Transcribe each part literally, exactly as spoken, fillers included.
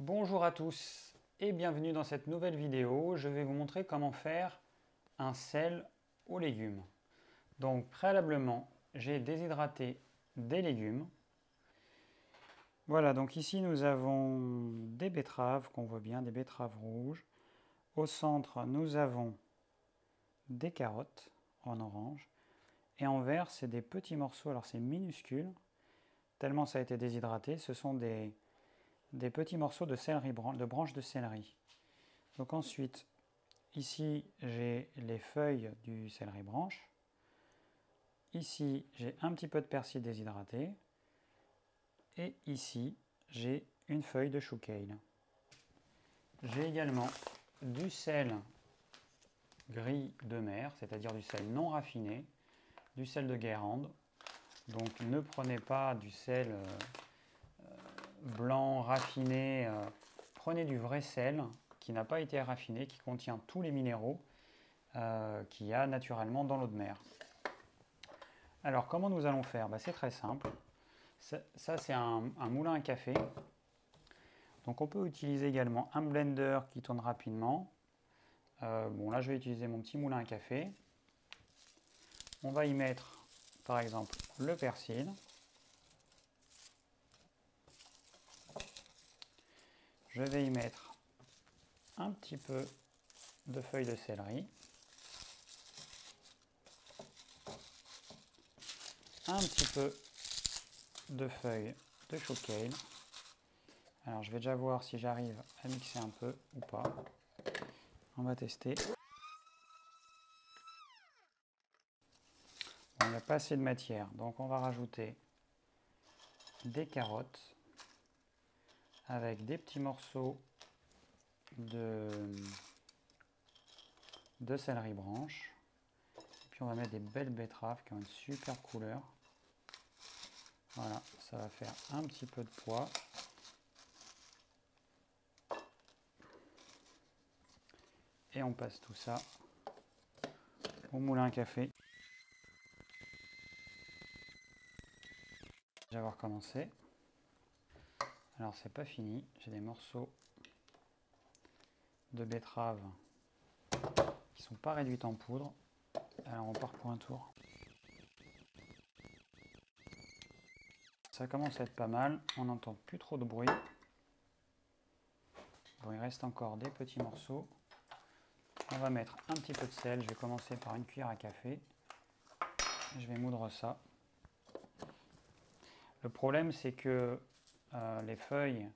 Bonjour à tous et bienvenue dans cette nouvelle vidéo. Je vais vous montrer comment faire un sel aux légumes. Donc préalablement, j'ai déshydraté des légumes. Voilà, donc ici nous avons des betteraves qu'on voit bien, des betteraves rouges. Au centre, nous avons des carottes en orange. Et en vert, c'est des petits morceaux, alors c'est minuscule, tellement ça a été déshydraté. Ce sont des... des petits morceaux de céleri, de branches de céleri. Donc ensuite, ici, j'ai les feuilles du céleri branche. Ici, j'ai un petit peu de persil déshydraté. Et ici, j'ai une feuille de chou kale. J'ai également du sel gris de mer, c'est-à-dire du sel non raffiné, du sel de Guérande. Donc ne prenez pas du sel... Euh, blanc, raffiné, euh, prenez du vrai sel qui n'a pas été raffiné, qui contient tous les minéraux euh, qu'il y a naturellement dans l'eau de mer. Alors comment nous allons faire? Bah, c'est très simple. Ça, ça c'est un, un moulin à café. Donc on peut utiliser également un blender qui tourne rapidement. Euh, bon là je vais utiliser mon petit moulin à café. On va y mettre par exemple le persil. Je vais y mettre un petit peu de feuilles de céleri, un petit peu de feuilles de chou kale. Alors je vais déjà voir si j'arrive à mixer un peu ou pas. On va tester. On n'a pas assez de matière, donc on va rajouter des carottes. Avec des petits morceaux de, de céleri branche. Et puis on va mettre des belles betteraves qui ont une super couleur. Voilà, ça va faire un petit peu de poids. Et on passe tout ça au moulin à café. J'ai avoir commencé. Alors c'est pas fini, j'ai des morceaux de betterave qui sont pas réduits en poudre. Alors on part pour un tour. Ça commence à être pas mal, on n'entend plus trop de bruit. Bon, il reste encore des petits morceaux. On va mettre un petit peu de sel, je vais commencer par une cuillère à café. Je vais moudre ça. Le problème c'est que Euh, les feuilles,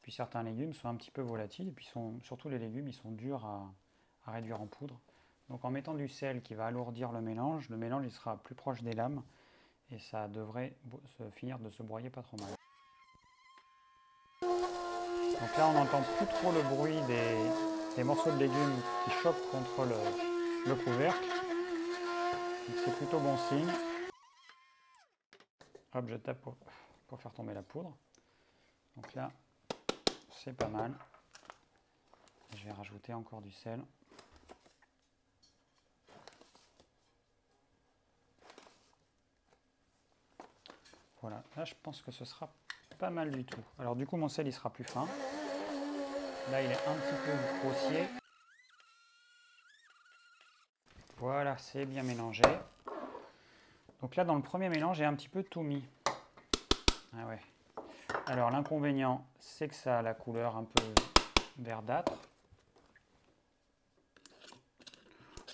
puis certains légumes sont un petit peu volatiles, et puis sont, surtout les légumes, ils sont durs à, à réduire en poudre. Donc en mettant du sel qui va alourdir le mélange, le mélange il sera plus proche des lames, et ça devrait se finir de se broyer pas trop mal. Donc là on n'entend plus trop le bruit des, des morceaux de légumes qui chopent contre le, le couvercle, donc c'est plutôt bon signe. Hop, je tape pour, pour faire tomber la poudre. Donc là, c'est pas mal. Je vais rajouter encore du sel. Voilà, là je pense que ce sera pas mal du tout. Alors du coup, mon sel il sera plus fin. Là, il est un petit peu grossier. Voilà, c'est bien mélangé. Donc là, dans le premier mélange, j'ai un petit peu tout mis. Ah ouais. Alors l'inconvénient, c'est que ça a la couleur un peu verdâtre.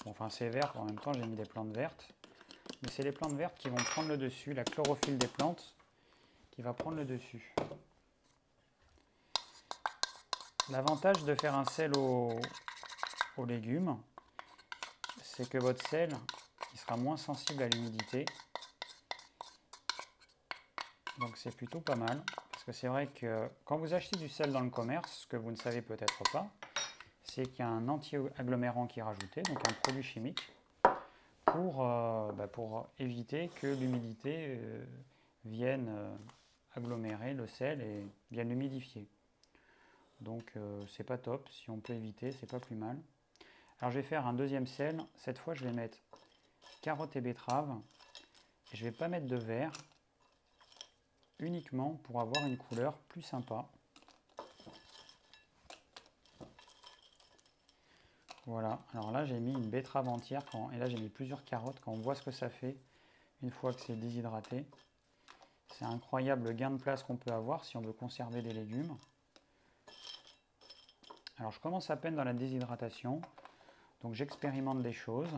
Bon, enfin c'est vert, en même temps j'ai mis des plantes vertes. Mais c'est les plantes vertes qui vont prendre le dessus, la chlorophylle des plantes qui va prendre le dessus. L'avantage de faire un sel aux, aux légumes, c'est que votre sel il sera moins sensible à l'humidité. Donc c'est plutôt pas mal. C'est vrai que quand vous achetez du sel dans le commerce, ce que vous ne savez peut-être pas, c'est qu'il y a un anti-agglomérant qui est rajouté, donc un produit chimique, pour, euh, bah pour éviter que l'humidité euh, vienne euh, agglomérer le sel et vienne l'humidifier. Donc euh, c'est pas top, si on peut éviter, c'est pas plus mal. Alors je vais faire un deuxième sel, cette fois je vais mettre carottes et betteraves, et je vais pas mettre de verre, uniquement pour avoir une couleur plus sympa. Voilà, alors là j'ai mis une betterave entière quand... et là j'ai mis plusieurs carottes. Quand on voit ce que ça fait une fois que c'est déshydraté, c'est incroyable le gain de place qu'on peut avoir si on veut conserver des légumes. Alors je commence à peine dans la déshydratation, donc j'expérimente des choses,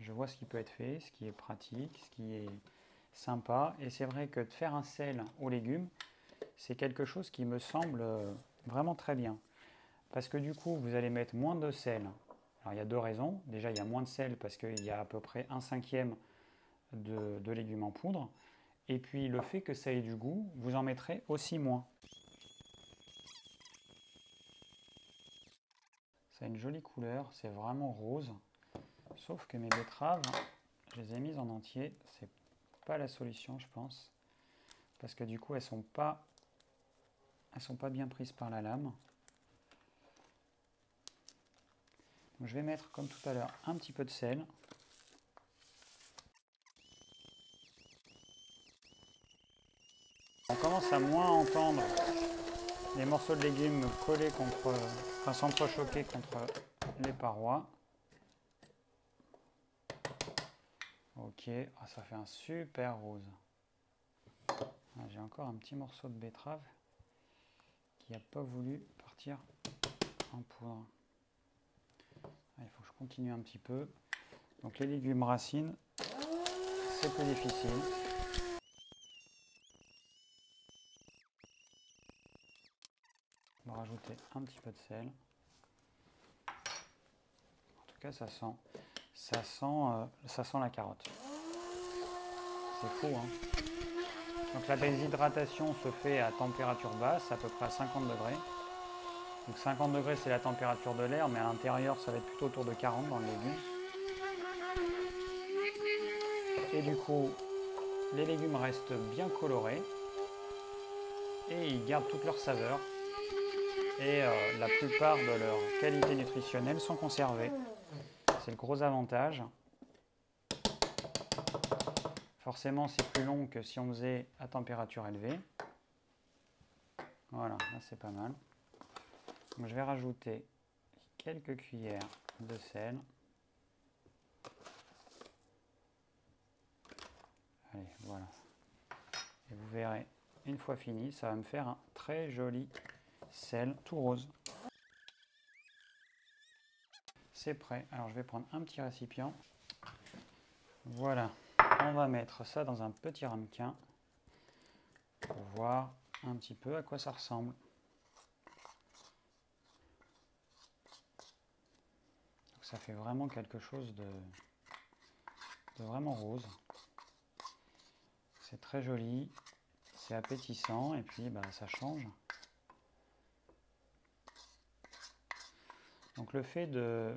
je vois ce qui peut être fait, ce qui est pratique, ce qui est sympa. Et c'est vrai que de faire un sel aux légumes, c'est quelque chose qui me semble vraiment très bien. Parce que du coup, vous allez mettre moins de sel. Alors il y a deux raisons. Déjà, il y a moins de sel parce qu'il y a à peu près un cinquième de, de légumes en poudre. Et puis le fait que ça ait du goût, vous en mettrez aussi moins. Ça a une jolie couleur, c'est vraiment rose. Sauf que mes betteraves, je les ai mises en entier. C'est pas la solution, je pense. Parce que du coup, elles sont pas, elles sont pas bien prises par la lame. Donc, je vais mettre, comme tout à l'heure, un petit peu de sel. On commence à moins entendre les morceaux de légumes collés contre, enfin s'entrechoquer contre les parois. Ok, ah, ça fait un super rose. Ah, j'ai encore un petit morceau de betterave qui n'a pas voulu partir en poudre. Ah, il faut que je continue un petit peu. Donc les légumes racines, c'est plus difficile. On va rajouter un petit peu de sel. En tout cas, ça sent, ça sent, euh, ça sent la carotte. C'est fou, hein? Donc la déshydratation se fait à température basse, à peu près à cinquante degrés. Donc cinquante degrés c'est la température de l'air, mais à l'intérieur ça va être plutôt autour de quarante dans le légume. Et du coup, les légumes restent bien colorés et ils gardent toute leur saveur. Et euh, la plupart de leurs qualités nutritionnelles sont conservées. C'est le gros avantage. Forcément, c'est plus long que si on faisait à température élevée. Voilà, là c'est pas mal. Donc, je vais rajouter quelques cuillères de sel. Allez, voilà. Et vous verrez, une fois fini, ça va me faire un très joli sel tout rose. C'est prêt. Alors, je vais prendre un petit récipient. Voilà. On va mettre ça dans un petit ramequin pour voir un petit peu à quoi ça ressemble. Donc ça fait vraiment quelque chose de, de vraiment rose. C'est très joli, c'est appétissant et puis bah, ça change. Donc le fait de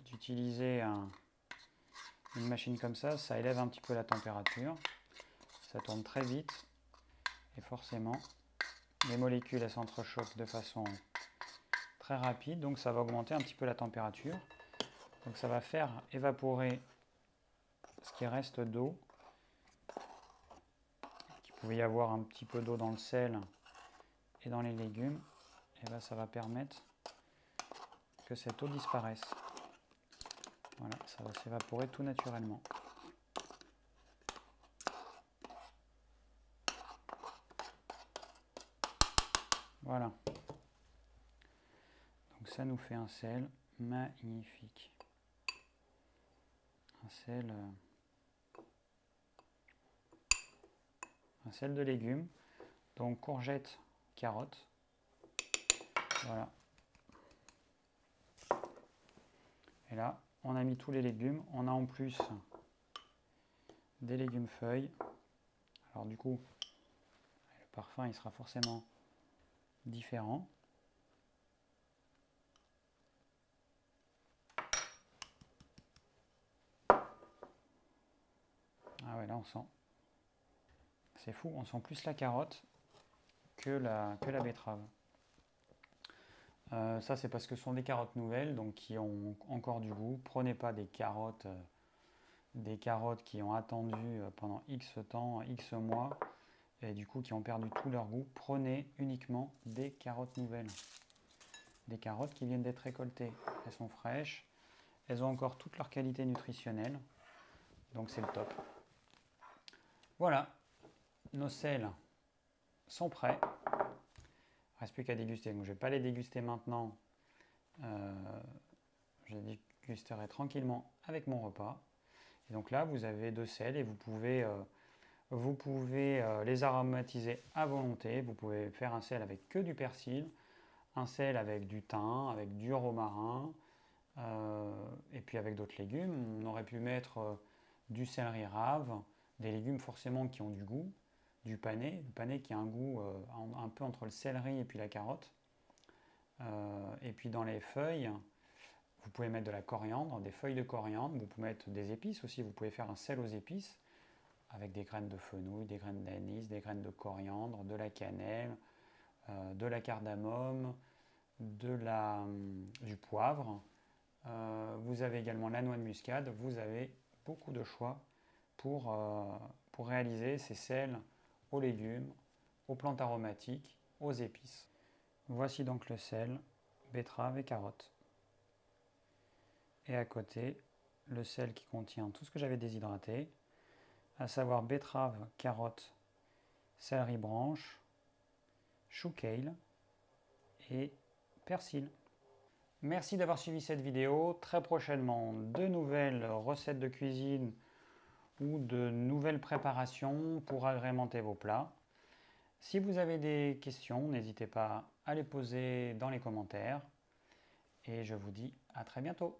d'utiliser un... une machine comme ça, ça élève un petit peu la température, ça tourne très vite et forcément les molécules elles s'entrechoquent de façon très rapide, donc ça va augmenter un petit peu la température. Donc ça va faire évaporer ce qui reste d'eau, il pouvait y avoir un petit peu d'eau dans le sel et dans les légumes, et là ça va permettre que cette eau disparaisse. Voilà, ça va s'évaporer tout naturellement. Voilà. Donc ça nous fait un sel magnifique. Un sel... Euh, un sel de légumes. Donc courgettes, carottes. Voilà. Et là... on a mis tous les légumes, on a en plus des légumes feuilles. Alors du coup, le parfum il sera forcément différent. Ah ouais, là on sent. C'est fou, on sent plus la carotte que la, que la betterave. Euh, ça c'est parce que ce sont des carottes nouvelles, donc qui ont encore du goût. Prenez pas des carottes, euh, des carottes qui ont attendu euh, pendant X temps, X mois, et du coup qui ont perdu tout leur goût. Prenez uniquement des carottes nouvelles. des carottes qui viennent d'être récoltées. Elles sont fraîches, elles ont encore toutes leurs qualités nutritionnelles, donc c'est le top. Voilà, nos sels sont prêts. Il ne reste plus qu'à déguster, donc je ne vais pas les déguster maintenant. Euh, je les dégusterai tranquillement avec mon repas. Et donc là, vous avez deux sels et vous pouvez, euh, vous pouvez euh, les aromatiser à volonté. Vous pouvez faire un sel avec que du persil, un sel avec du thym, avec du romarin, euh, et puis avec d'autres légumes. On aurait pu mettre euh, du céleri rave, des légumes forcément qui ont du goût, du panais, du panais qui a un goût euh, un, un peu entre le céleri et puis la carotte. Euh, et puis dans les feuilles, vous pouvez mettre de la coriandre, des feuilles de coriandre, vous pouvez mettre des épices aussi, vous pouvez faire un sel aux épices avec des graines de fenouil, des graines d'anis, des graines de coriandre, de la cannelle, euh, de la cardamome, de la, du poivre. Euh, vous avez également la noix de muscade, vous avez beaucoup de choix pour, euh, pour réaliser ces sels aux légumes, aux plantes aromatiques, aux épices. Voici donc le sel, betterave et carotte. Et à côté, le sel qui contient tout ce que j'avais déshydraté, à savoir betterave, carotte, céleri branche, chou kale et persil. Merci d'avoir suivi cette vidéo. Très prochainement, de nouvelles recettes de cuisine ou de nouvelles préparations pour agrémenter vos plats. Si vous avez des questions, n'hésitez pas à les poser dans les commentaires. Et je vous dis à très bientôt.